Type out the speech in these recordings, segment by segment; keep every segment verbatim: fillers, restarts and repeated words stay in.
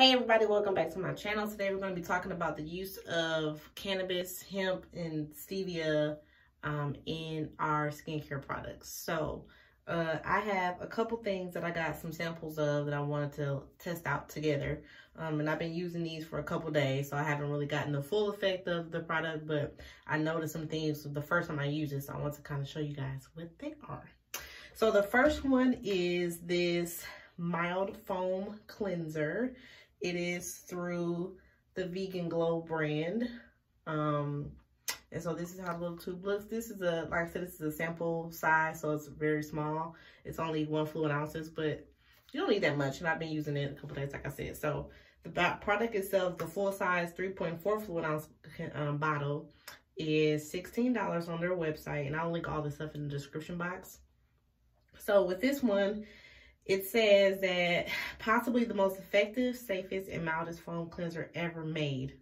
Hey everybody, welcome back to my channel. Today we're going to be talking about the use of cannabis, hemp, and stevia um, in our skincare products. So uh, I have a couple things that I got some samples of that I wanted to test out together. Um, and I've been using these for a couple days, so I haven't really gotten the full effect of the product, but I noticed some things the first time I used it, so I want to kind of show you guys what they are. So the first one is this mild foam cleanser. It is through the Vegan Glow brand. Um, and so this is how the little tube looks. This is a, like I said, this is a sample size, so it's very small. It's only one fluid ounces, but you don't need that much. And I've been using it a couple days, like I said. So the product itself, the full size three point four fluid ounce um, bottle is sixteen dollars on their website. And I'll link all this stuff in the description box. So with this one, it says that possibly the most effective, safest, and mildest foam cleanser ever made.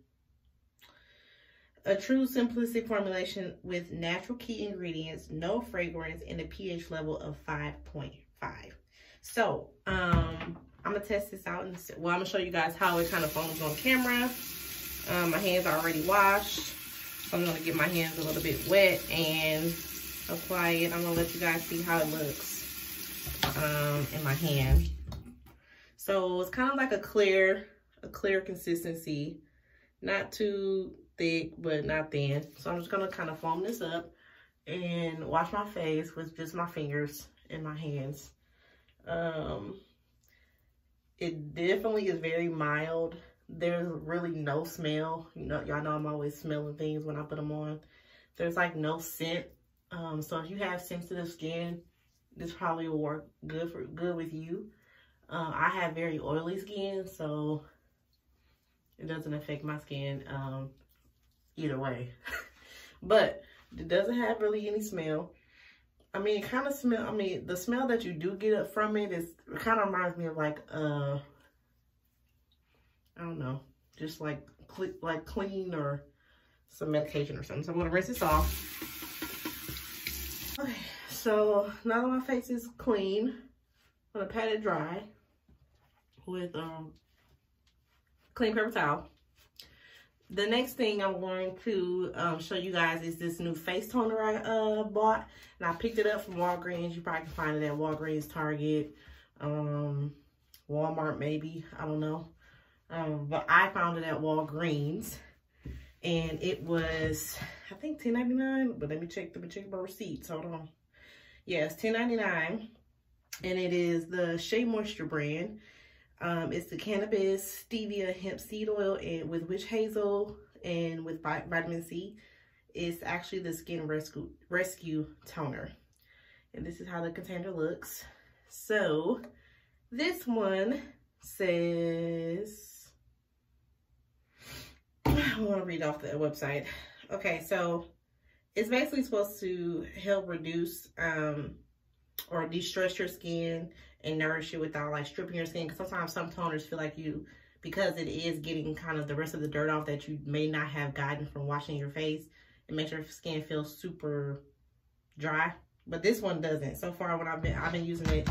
A true simplistic formulation with natural key ingredients, no fragrance, and a pH level of five point five. So, um, I'm going to test this out. And, well, I'm going to show you guys how it kind of foams on camera. Um, my hands are already washed, so I'm going to get my hands a little bit wet and apply it. I'm going to let you guys see how it looks. Um, in my hand. So it's kind of like a clear, a clear consistency, not too thick, but not thin. So I'm just gonna kind of foam this up and wash my face with just my fingers and my hands. Um, it definitely is very mild. There's really no smell. You know, y'all know I'm always smelling things when I put them on. There's like no scent. Um, so if you have sensitive skin, this probably will work good for good with you. Uh, I have very oily skin, so it doesn't affect my skin um, either way. But it doesn't have really any smell. I mean, it kind of smell. I mean, the smell that you do get up from it is it kind of reminds me of like uh, I don't know, just like cl like clean or some medication or something. So I'm gonna rinse this off. Okay. So now that my face is clean, I'm gonna pat it dry with um clean paper towel. The next thing I'm going to um, show you guys is this new face toner I uh, bought, and I picked it up from Walgreens. You probably can find it at Walgreens, Target, um, Walmart maybe, I don't know. Um, but I found it at Walgreens, and it was I think ten ninety-nine. But let me check. Let me check my receipts. Hold on. Yes, ten ninety-nine, and it is the Shea Moisture brand. Um, it's the cannabis, stevia, hemp seed oil, and with witch hazel and with vitamin C. It's actually the Skin Rescue Rescue Toner, and this is how the container looks. So, this one says, I want to read off the website. Okay, so. It's basically supposed to help reduce um, or de-stress your skin and nourish it without like stripping your skin. Because sometimes some toners feel like you, because it is getting kind of the rest of the dirt off that you may not have gotten from washing your face, it makes your skin feel super dry. But this one doesn't. So far, when I've been I've been using it,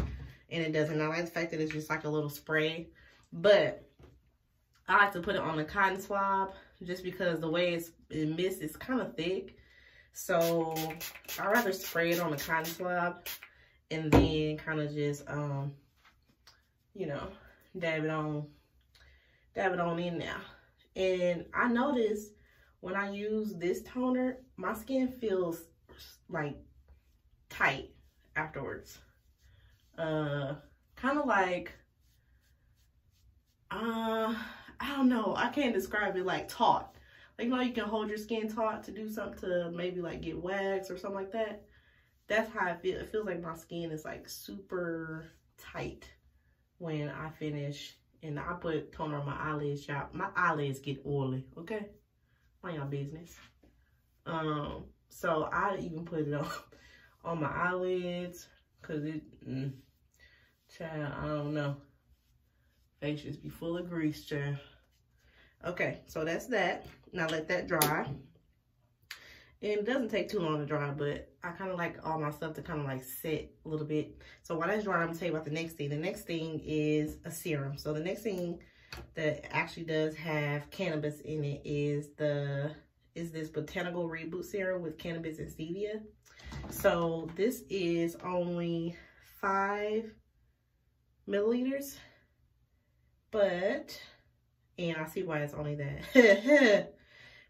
and it doesn't. I like the fact that it's just like a little spray, but I like to put it on a cotton swab just because the way it's it mists, it's kind of thick. So I'd rather spray it on a cotton swab and then kind of just, um, you know, dab it on, dab it on in now. And I noticed when I use this toner, my skin feels like tight afterwards. Uh, kind of like, uh, I don't know. I can't describe it, like taut. Like, you know, you can hold your skin taut to do something to maybe like get wax or something like that. That's how I feel. It feels like my skin is like super tight when I finish. And I put toner on my eyelids, y'all. My eyelids get oily, okay? Mind y'all business. Um, so I even put it on on my eyelids because it, mm, child, I don't know. Face just be full of grease, child. Okay, so that's that. Now let that dry. And it doesn't take too long to dry, but I kind of like all my stuff to kind of like set a little bit. So while that's dry, I'm going to tell you about the next thing. The next thing is a serum. So the next thing that actually does have cannabis in it is the is this Botanical Reboot Serum with cannabis and stevia. So this is only five milliliters, but, and I see why it's only that,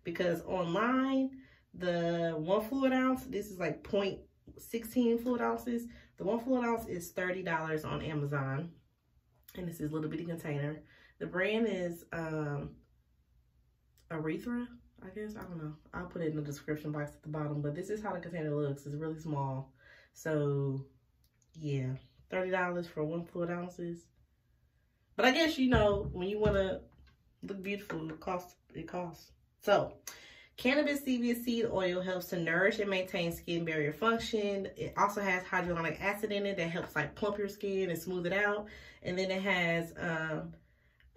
because online, the one fluid ounce, this is like zero point one six fluid ounces. The one fluid ounce is thirty dollars on Amazon, and this is a little bitty container. The brand is um, Aethera, I guess, I don't know. I'll put it in the description box at the bottom, but this is how the container looks. It's really small. So yeah, thirty dollars for one fluid ounces. But I guess, you know, when you want to look beautiful, it costs, it costs. So cannabis stevia seed oil helps to nourish and maintain skin barrier function. It also has hyaluronic acid in it that helps like plump your skin and smooth it out. And then it has um,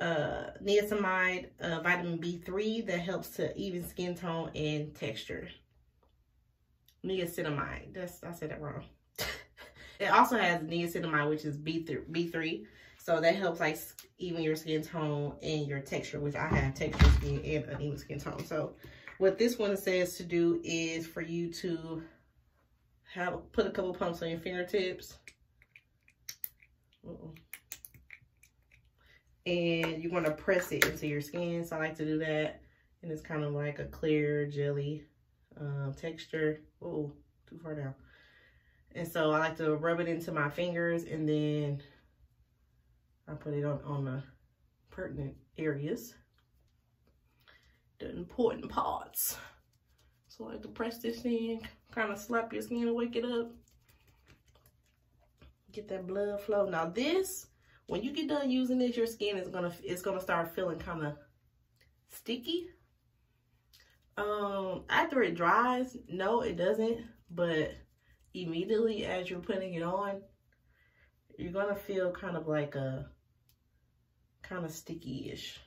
uh, niacinamide, uh, vitamin B three that helps to even skin tone and texture. Niacinamide, that's, I said that wrong. It also has niacinamide, which is B three, B three. So that helps like even your skin tone and your texture, which I have textured skin and uneven skin tone. So what this one says to do is for you to have put a couple pumps on your fingertips. Uh-oh. And you want to press it into your skin. So I like to do that. And it's kind of like a clear jelly um, texture. Oh, too far down. And so I like to rub it into my fingers, and then I put it on, on the pertinent areas, the important parts. So I like to press this in, kind of slap your skin and wake it up. Get that blood flow. Now this, when you get done using this, your skin is gonna it's gonna start feeling kind of sticky. Um, after it dries, no, it doesn't, but immediately as you're putting it on, you're gonna feel kind of like a kind of sticky-ish,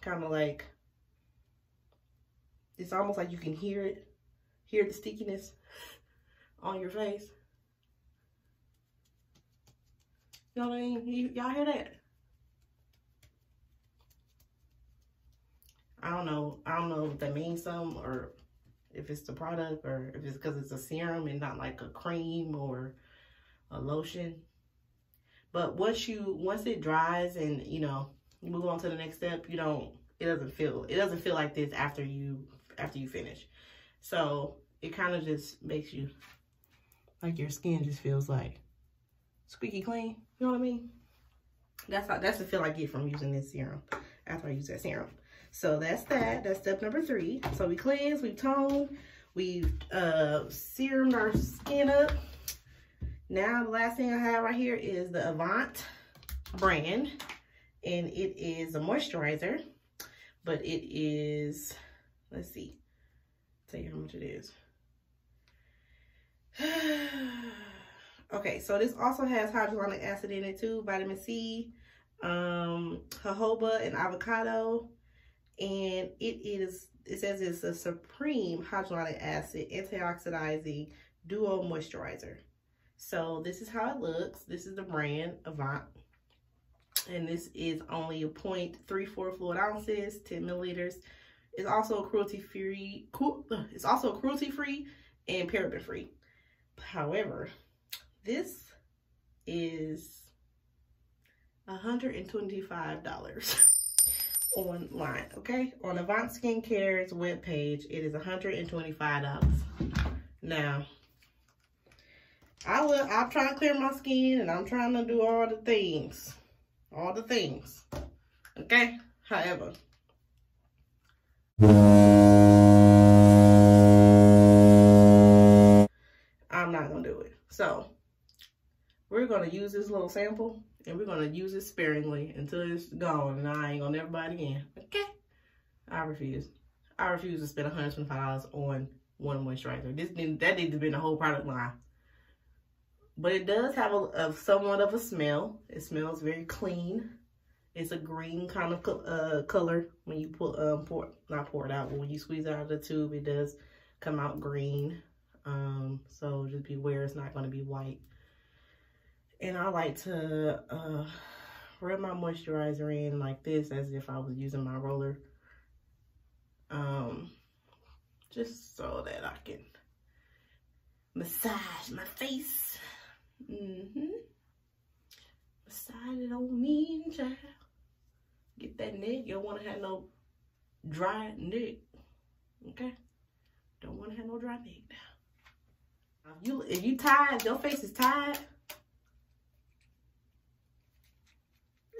kind of like it's almost like you can hear it, hear the stickiness on your face. You know what I mean? Y'all hear that? I don't know. I don't know if that means something, or if it's the product, or if it's because it's a serum and not like a cream or a lotion. But once you once it dries and you know you move on to the next step, you don't it doesn't feel it doesn't feel like this after you after you finish. So it kind of just makes you like your skin just feels like squeaky clean. You know what I mean? That's how that's the feel I get from using this serum after I use that serum. So that's that. That's step number three. So we cleanse, we toned, we've uh, serumed our skin up. Now the last thing I have right here is the Avant brand, and it is a moisturizer, but it is, let's see, I'll tell you how much it is. Okay, so this also has hyaluronic acid in it too, vitamin C, um, jojoba, and avocado. And it is, it says it's a supreme hyaluronic acid antioxidizing duo moisturizer. So this is how it looks. This is the brand Avant. And this is only a zero point three four fluid ounces, ten milliliters. It's also cruelty-free, it's also cruelty-free and paraben-free. However, this is one hundred twenty-five dollars. Online, okay, on Avant Skincare's webpage, it is one hundred twenty-five dollars. Now, I will, I'm trying to clear my skin, and I'm trying to do all the things, all the things, okay. However, I'm not gonna do it. So, we're gonna use this little sample. And we're going to use it sparingly until it's gone. And I ain't going to never buy it again. Okay? I refuse. I refuse to spend one hundred twenty-five dollars on one moisturizer. This didn't, that needs to be the whole product line. But it does have a, a somewhat of a smell. It smells very clean. It's a green kind of co uh, color when you pull, um, pour, not pour it out, but when you squeeze it out of the tube, it does come out green. Um, so just beware, it's not going to be white. And I like to uh, rub my moisturizer in like this, as if I was using my roller, um, just so that I can massage my face. Mm-hmm. Massage it on me, child. Get that neck. You don't want to have no dry neck, okay? Don't want to have no dry neck now. If you, if you tired, if your face is tired,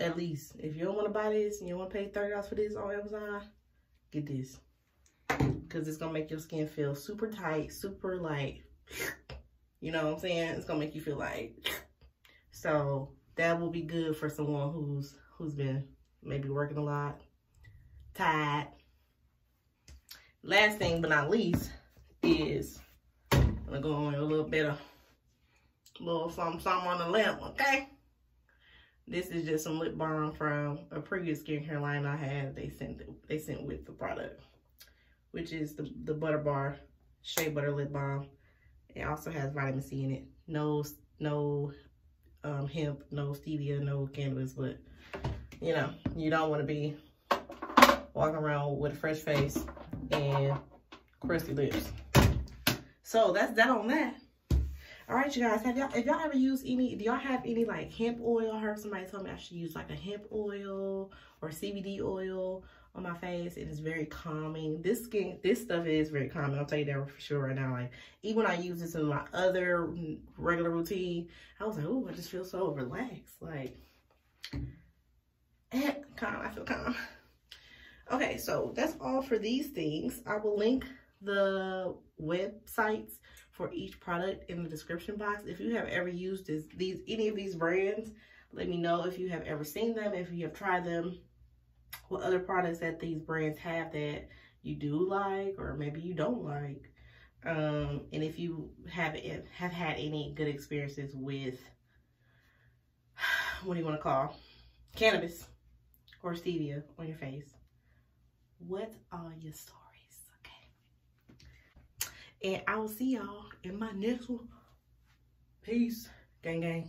at least, if you don't want to buy this and you want to pay thirty dollars for this on Amazon, get this. Because it's going to make your skin feel super tight, super like, you know what I'm saying? It's going to make you feel like, so that will be good for someone who's who's been maybe working a lot, tired. Last thing but not least is, I'm going to go on a little bit of, a little something, something on the lip, okay? This is just some lip balm from a previous skincare line I had. They sent they sent with the product, which is the, the Butter Bar Shea Butter Lip Balm. It also has vitamin C in it. No no um, hemp, no stevia, no cannabis, but you know, you don't want to be walking around with a fresh face and crusty lips. So that's that on that. All right, you guys, have y'all, if y'all ever use any, do y'all have any like hemp oil? I heard somebody told me I should use like a hemp oil or C B D oil on my face. It is very calming. This skin, this stuff is very calming. I'll tell you that for sure right now. Like, even when I use this in my other regular routine, I was like, oh, I just feel so relaxed. Like, eh, calm, I feel calm. Okay, so that's all for these things. I will link the websites for each product in the description box. If you have ever used this, these any of these brands, let me know if you have ever seen them, if you have tried them, what other products that these brands have that you do like or maybe you don't like, um, and if you have have had any good experiences with, what do you want to call, cannabis or stevia on your face. What are your stories? And I will see y'all in my next one. Peace. Gang, gang.